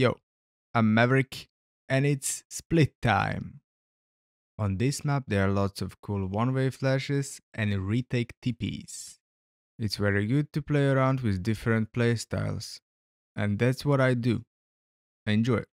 Yo, I'm Maverick, and it's split time. On this map there are lots of cool one-way flashes and retake TPs. It's very good to play around with different playstyles, and that's what I do. Enjoy!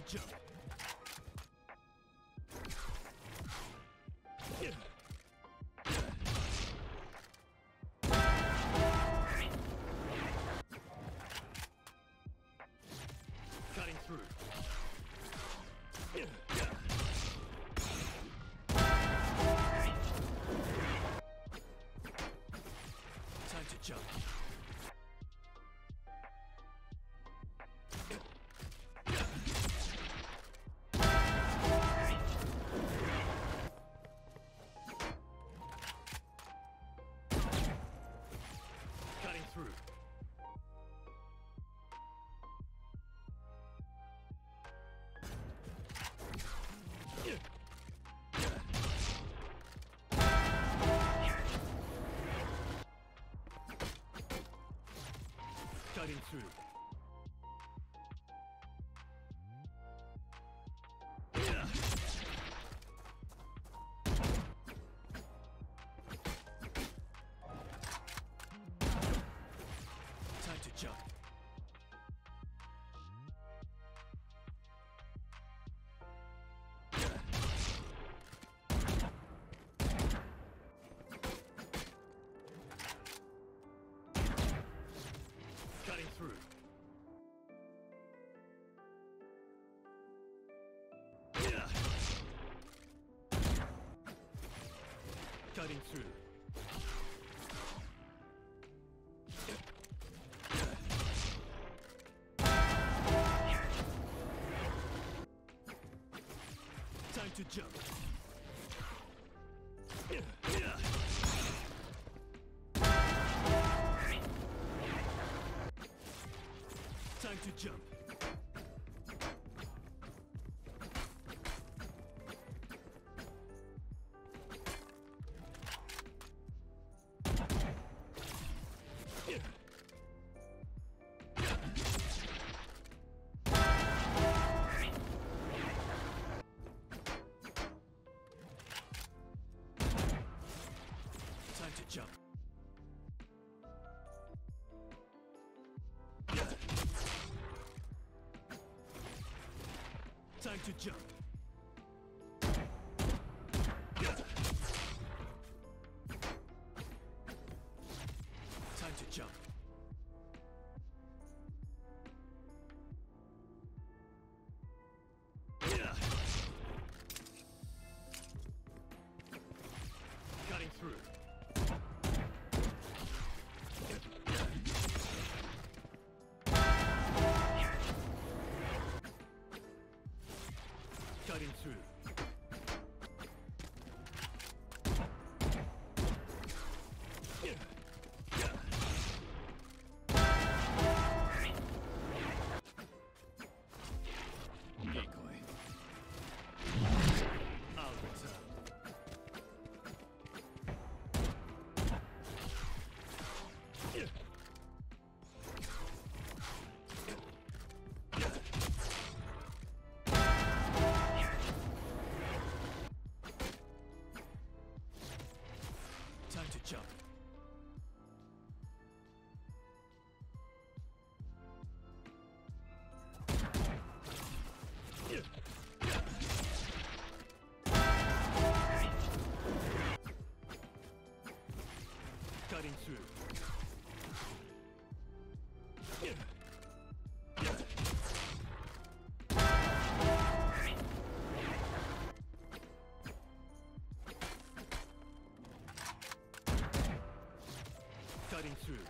to jump. Cutting through. Time to jump. Cutting through. Time to jump. Through. Cutting through. Time to jump. Time to jump. Time to jump. Time to jump. Time to jump. Cutting through. Cutting through. Jump. Cutting through. Cutting through. Cutting through.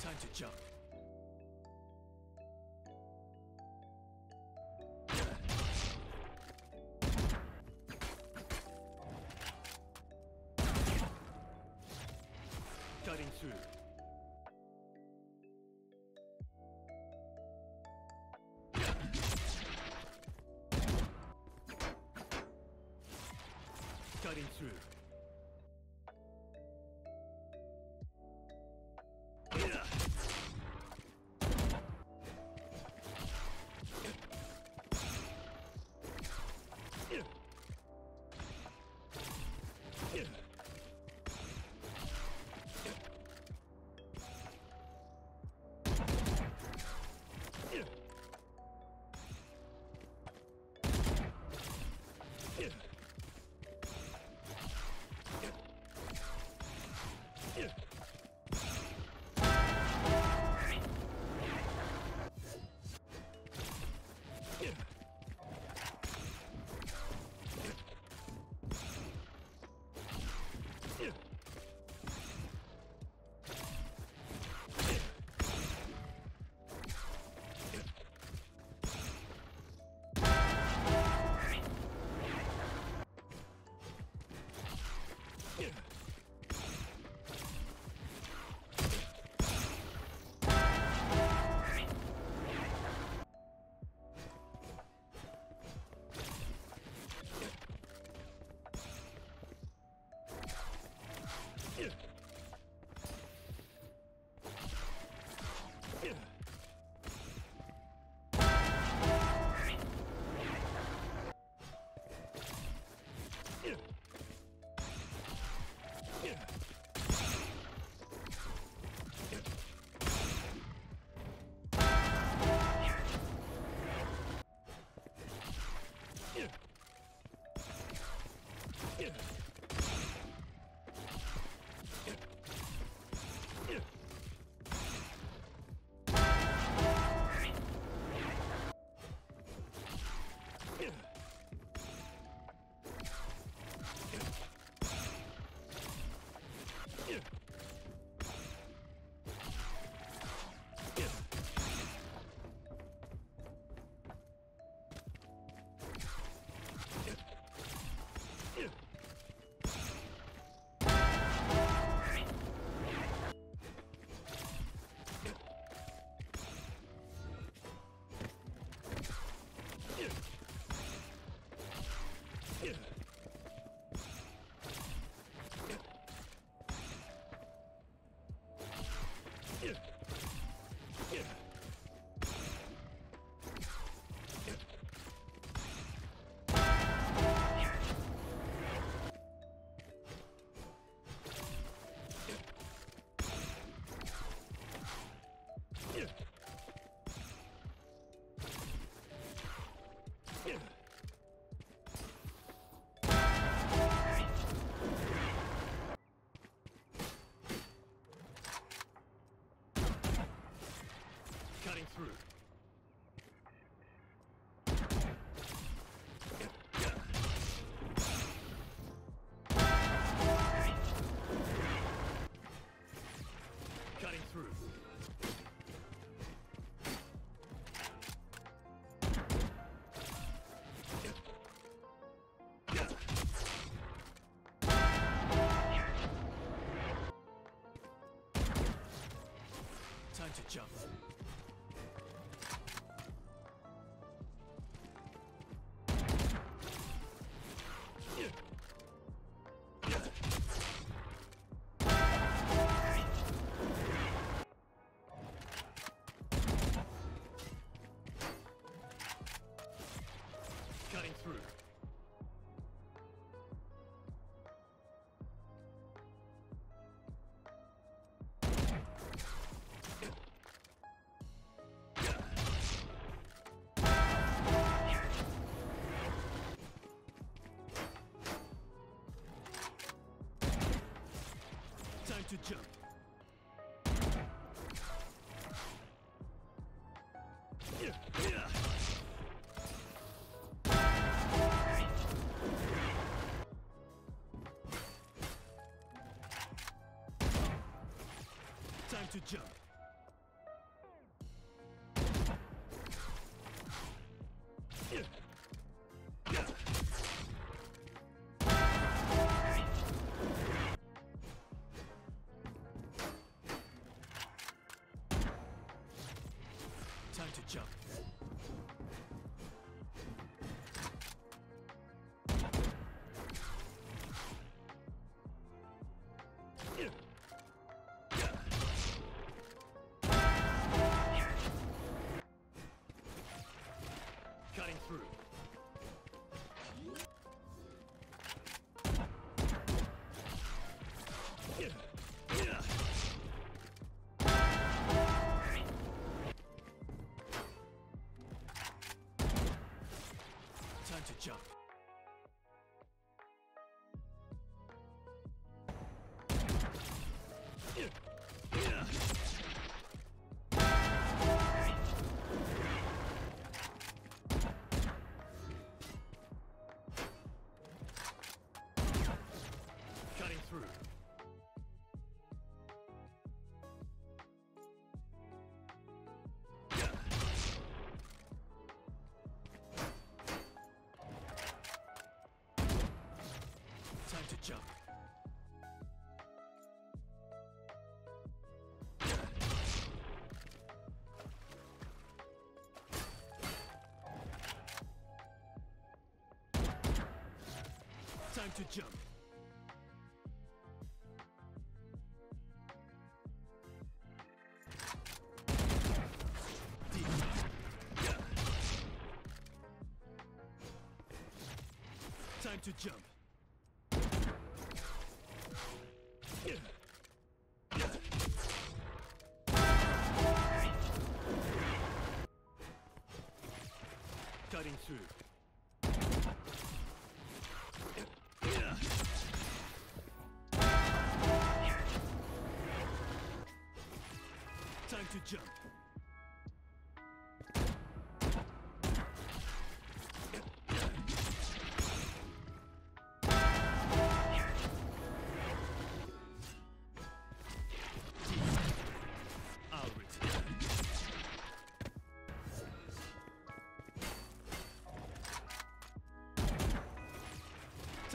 Time to jump. Cutting through. cutting through. To jump. Cutting through. To jump. Time to jump. Jump. Time to jump. Cutting through. To jump. Time to jump. Time to jump. Cutting through.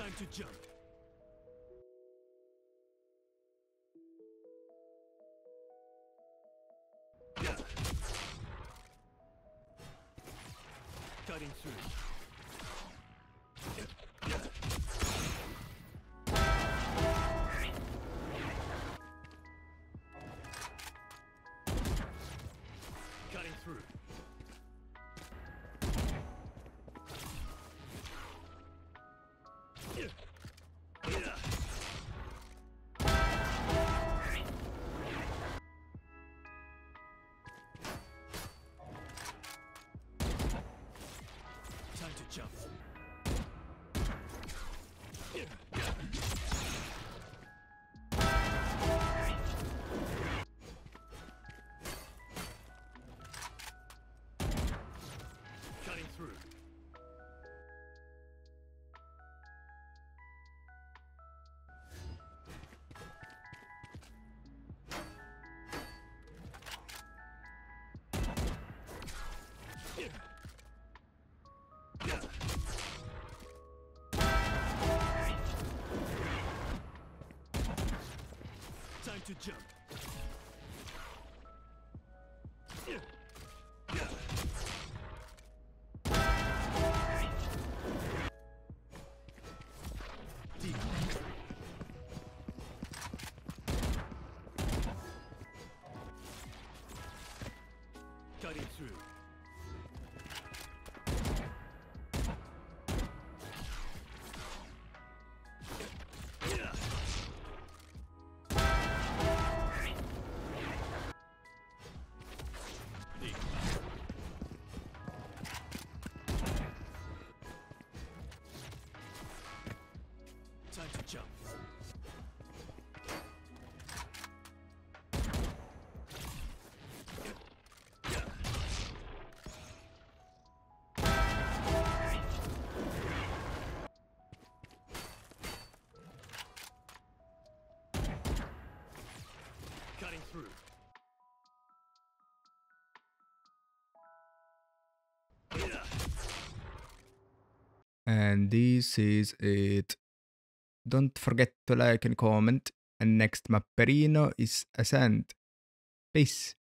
Time to jump. Time to jump. Cutting through. Cutting through. Jump. Cutting through. Time to jump. Deep. Cutting through. Time to jump. Cutting through. And this is it. Don't forget to like and comment, and next mapperino is Ascent. Peace.